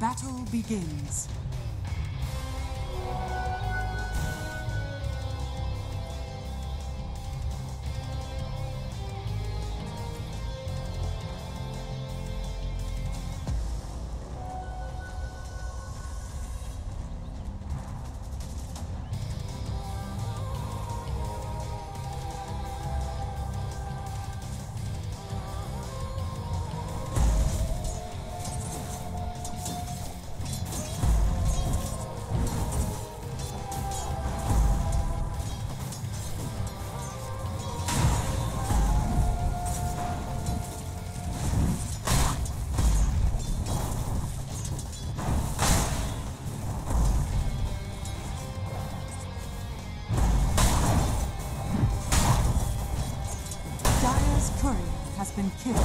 battle begins. Been killed.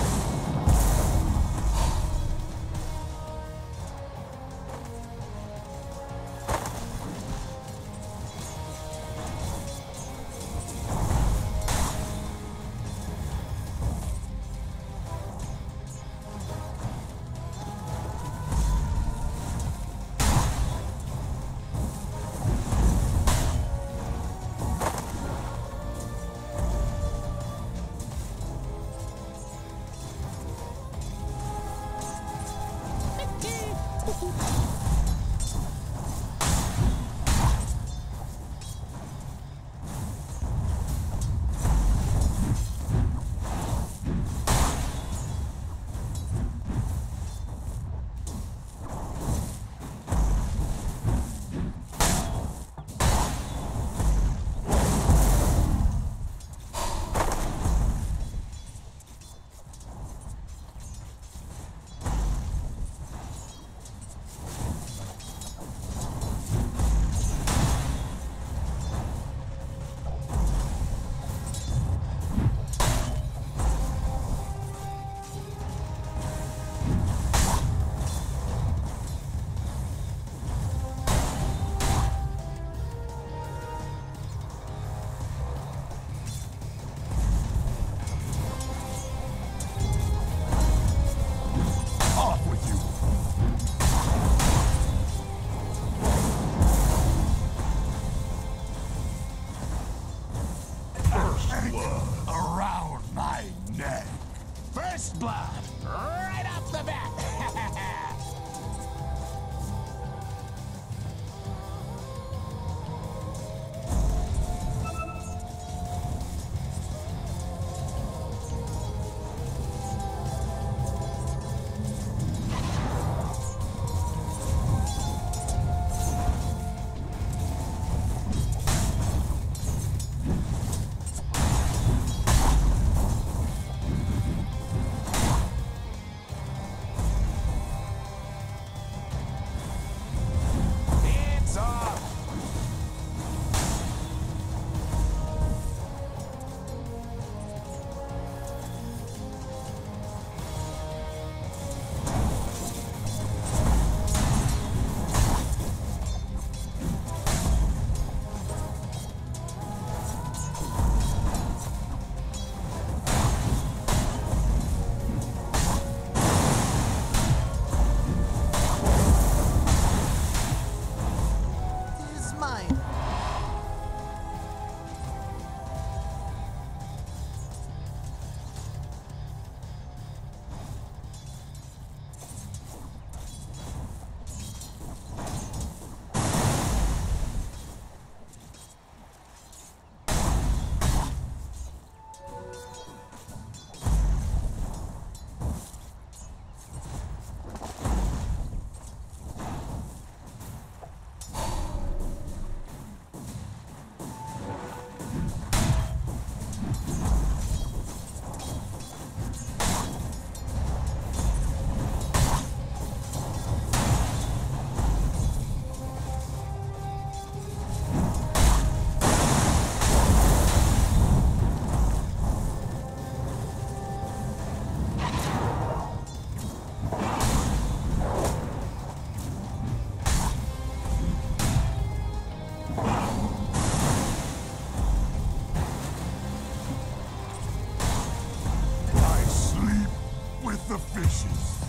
The fishes.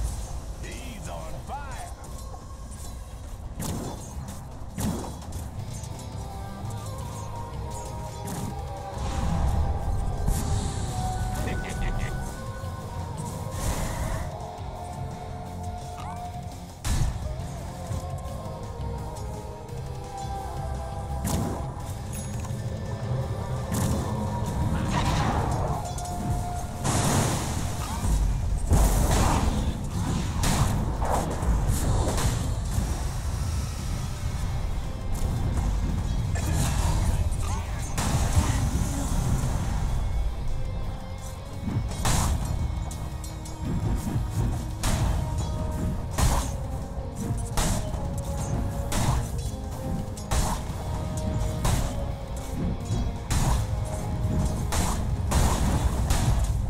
He's on fire.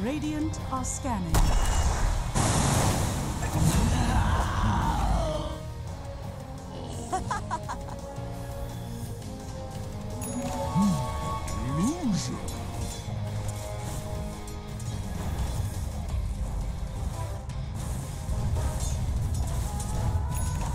Radiant are scanning. Illusion. Under attack.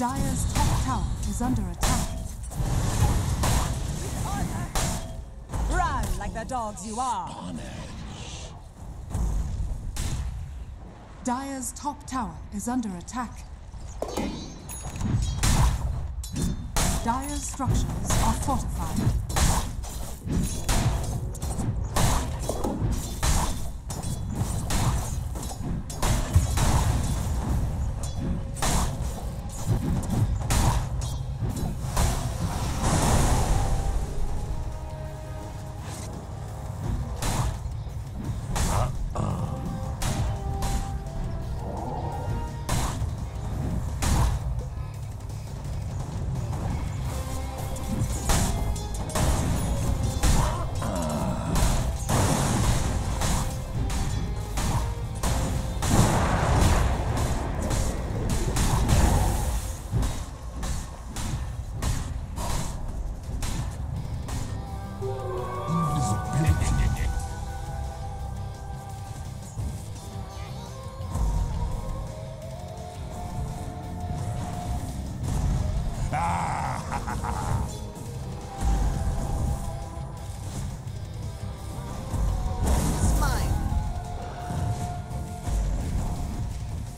Dire's top tower is under attack. Run like the dogs you are. Dire's top tower is under attack. Dire's structures are fortified.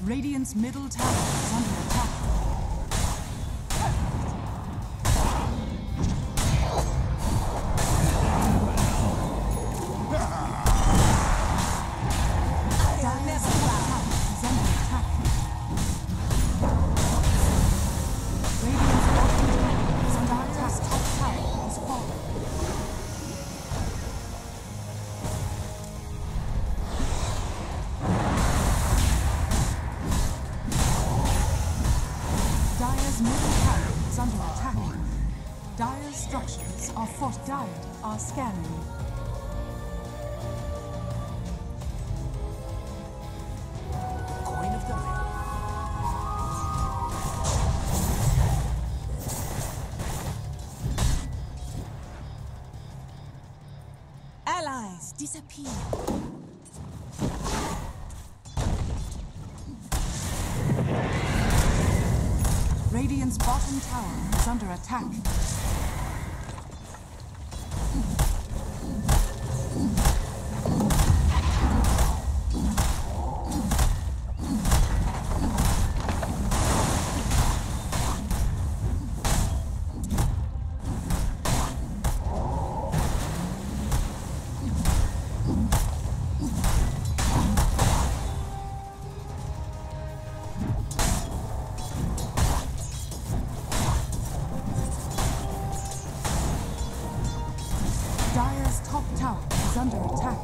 Radiant's middle tower is under attack. Dire's tower is under attack. Radiant's bottom tower is under attack. Top tower is structures are fortified. Dire are scanning. Coin of the Ring. Allies disappear. Radiant's bottom tower is under attack. Dire's top tower is under attack.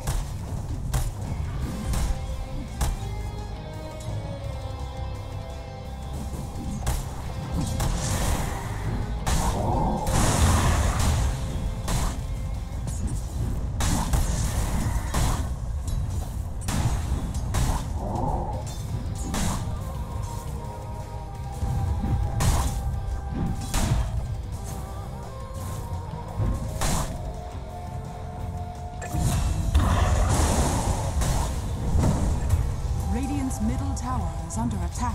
Middle tower is under attack.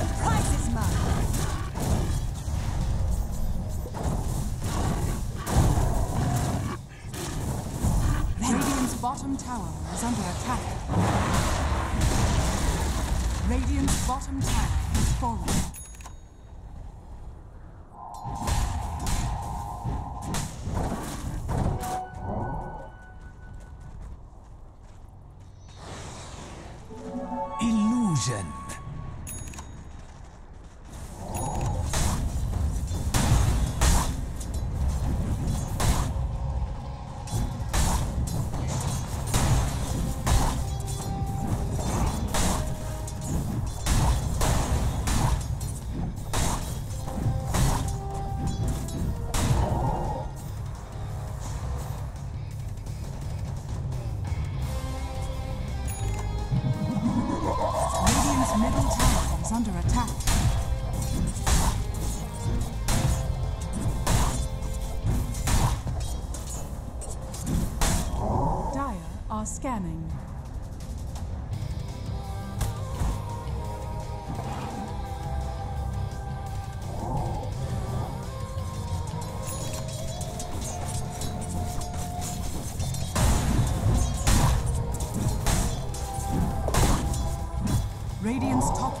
The prize is mine! Radiant's bottom tower is under attack. Radiant's bottom tower is falling. vision. Scanning. Radiant's top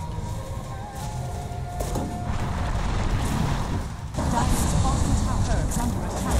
Dire's bottom tower is under attack.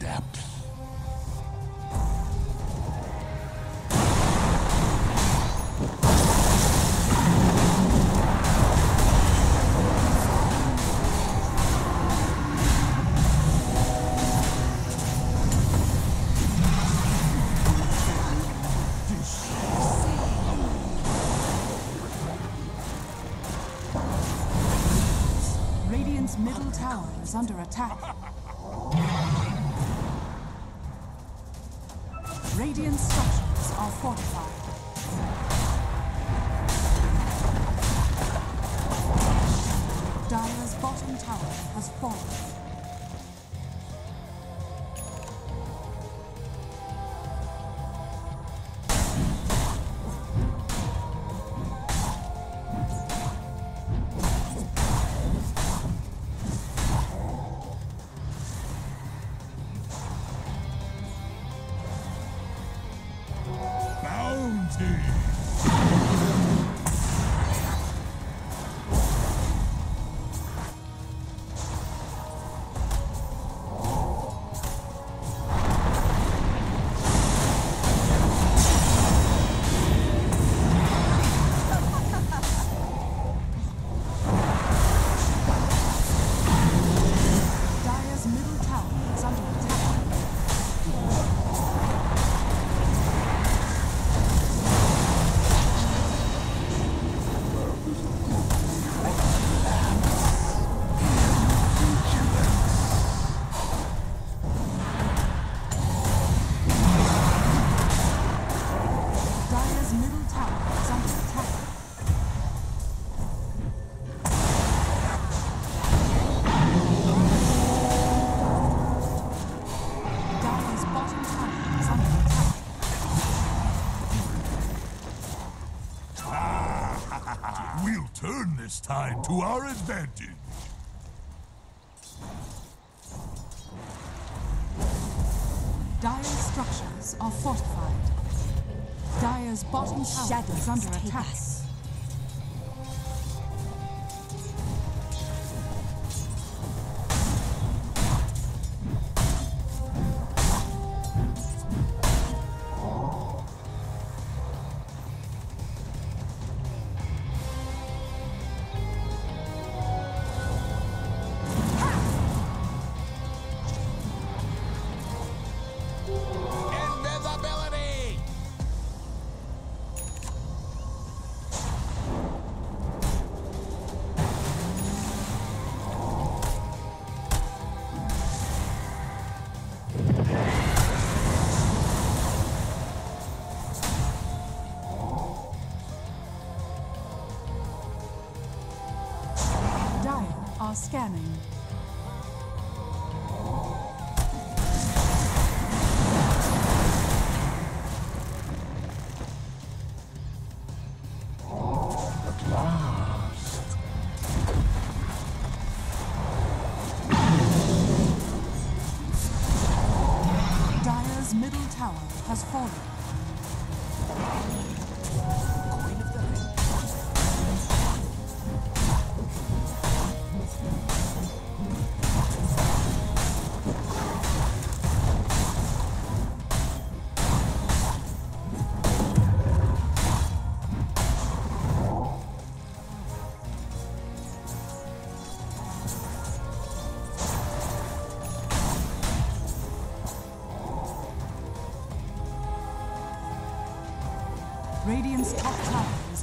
Depth. attack. Radiant structures are fortified. Dire's bottom tower has fallen. This time to our advantage. Dire structures are fortified. Dire's bottom tower is under attack. Us. Scanning. Dire's middle tower has fallen. Radiant's top tower is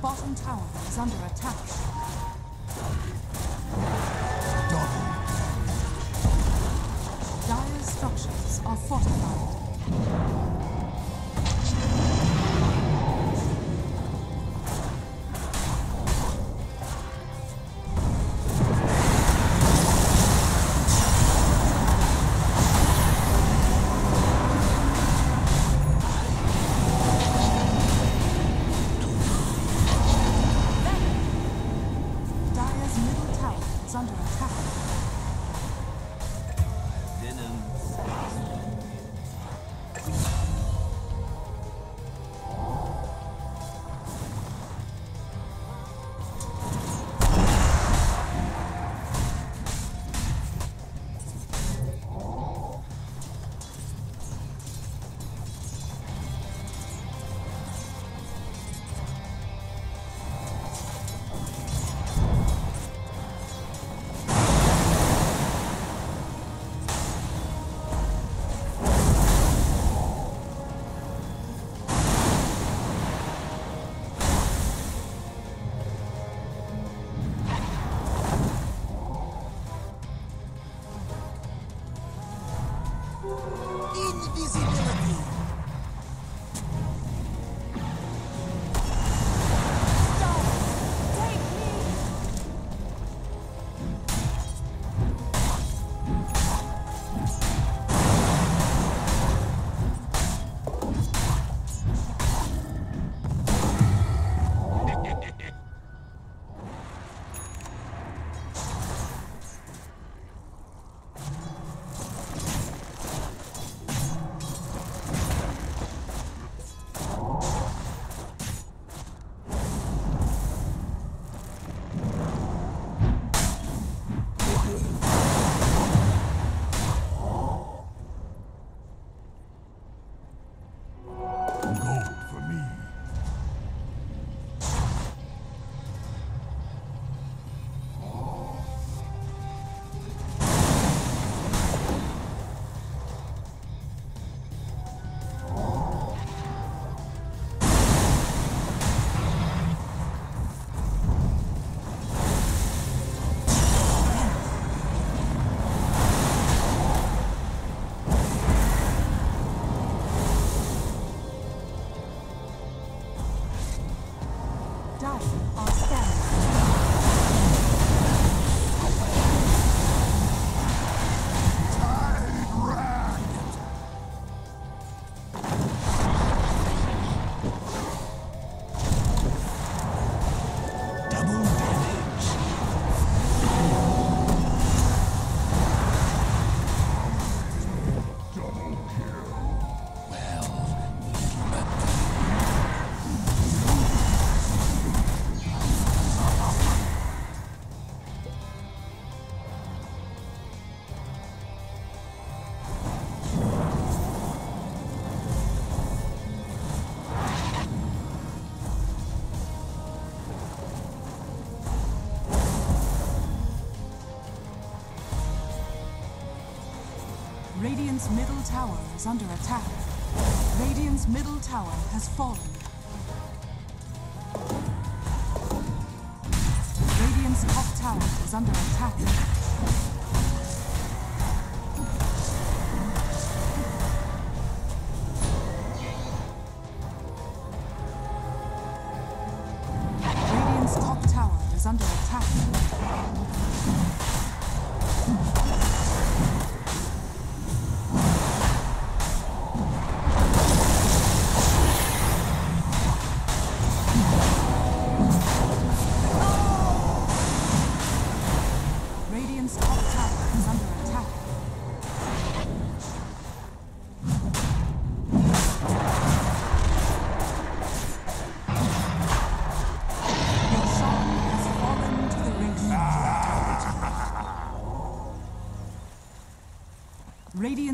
Bottom tower is under attack. Dire structures are fortified. Venom. Dire are standing. Double damage. Double kill. Well. Radiant's middle tower is under attack. Radiant's middle tower has fallen. Radiant's top tower is under attack. Radiant's top tower is under attack. Radiant's middle tower is under attack.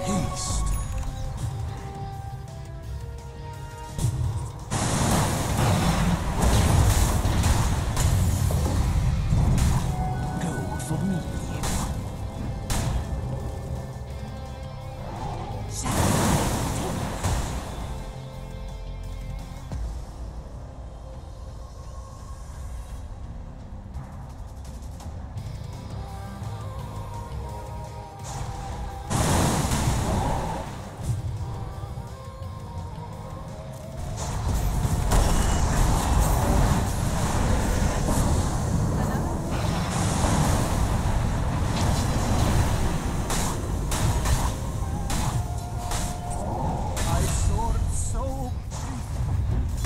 Haste. Go for me.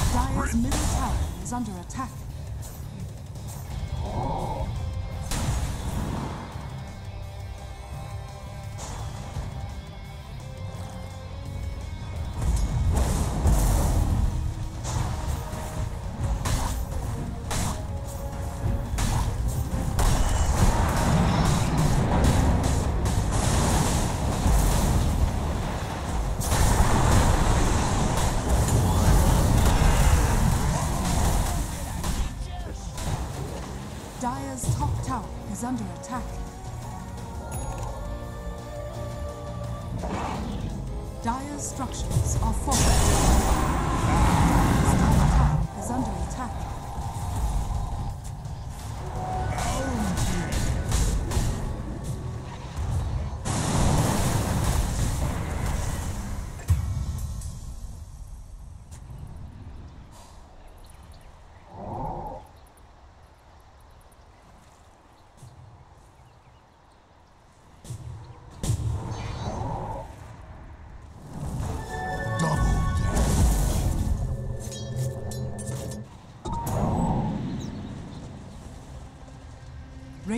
Dire's middle tower is under attack. Dire's top tower is under attack. Dire's structures are falling. Dire's top tower is under attack.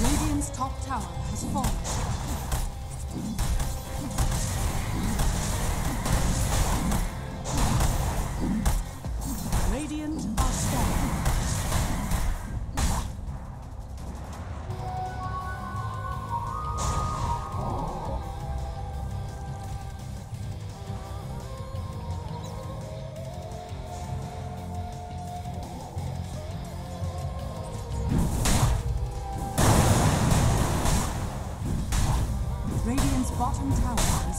Radiant's top tower is under attack. Radiant's top tower has fallen. bottom tower is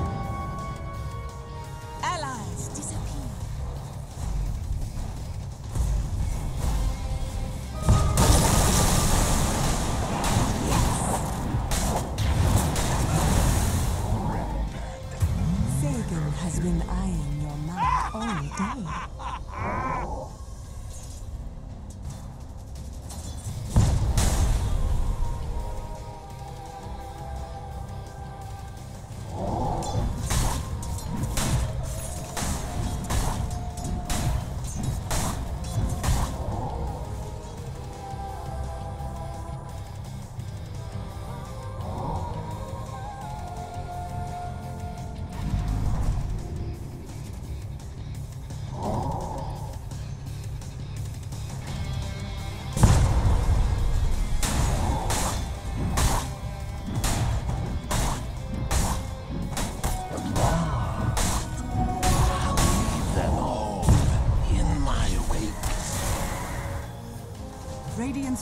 Allies disappear. Radiant's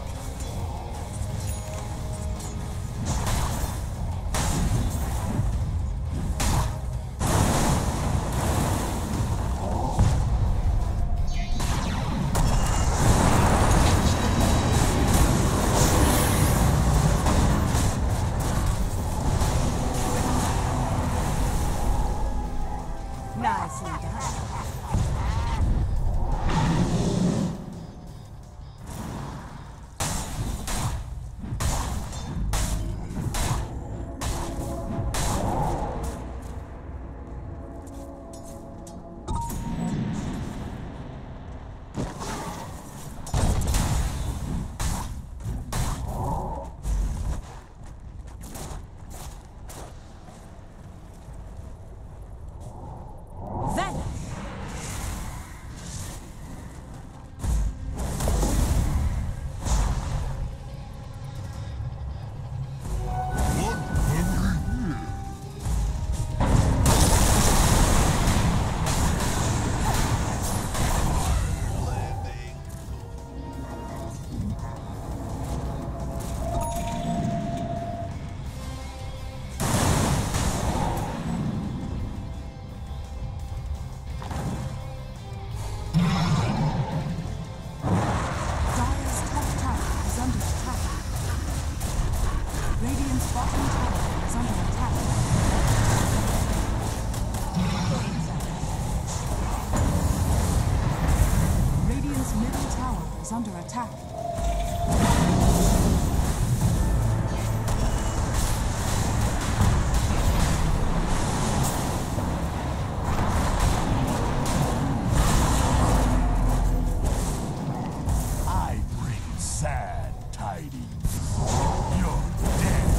Nicely done. Under attack. I bring sad tidings. You're dead.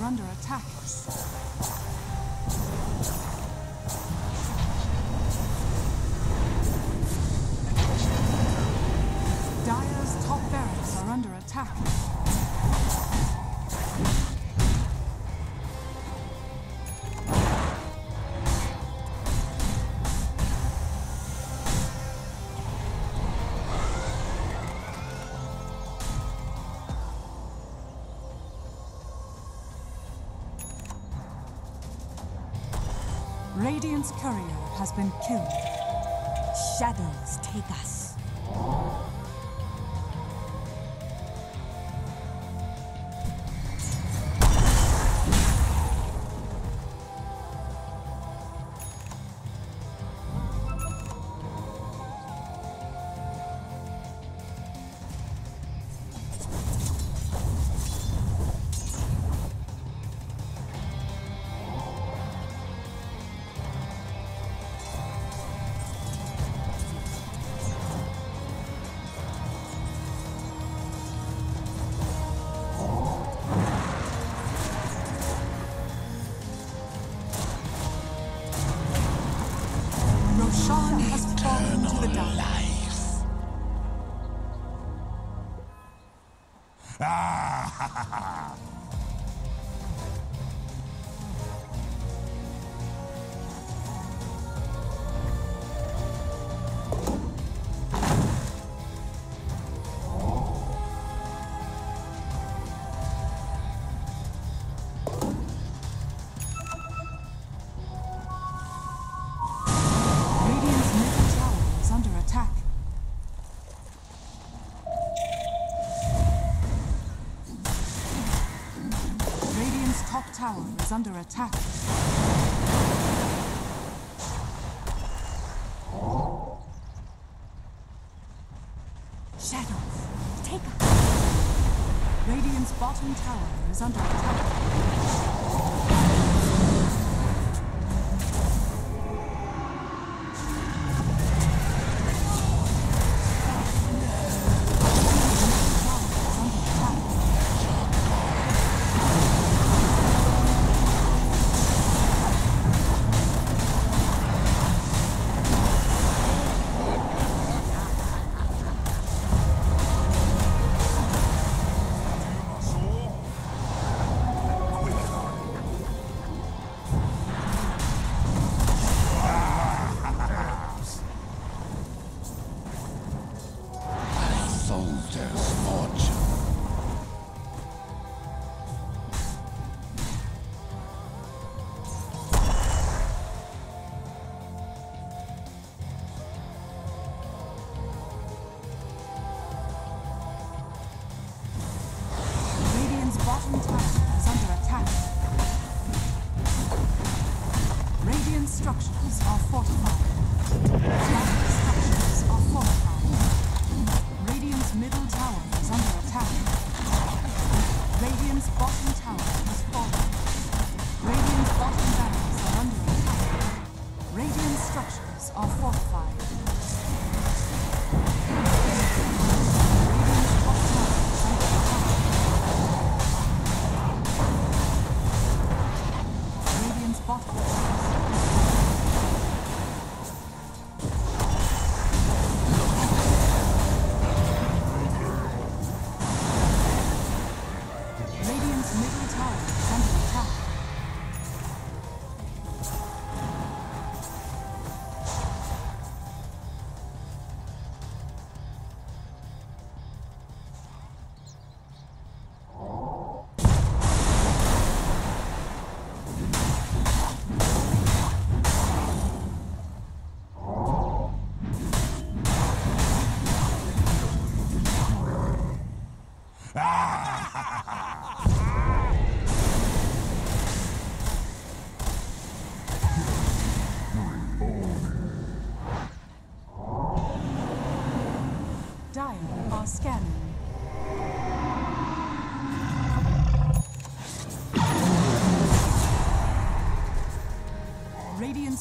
are under attack. Dire's top barracks are under attack. Radiant's courier has been killed. Shadows take us. Tower is under attack. Shadows, take us. Radiant's bottom tower is under attack. Radiant's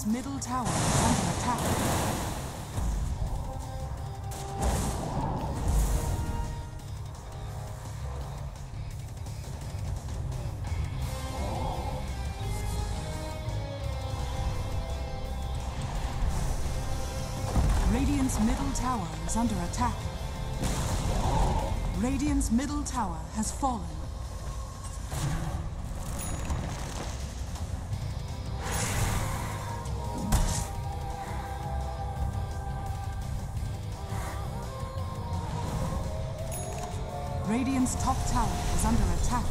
middle tower is under attack. Radiant's middle tower is under attack. Radiant's middle tower has fallen. Radiant's top tower is under attack.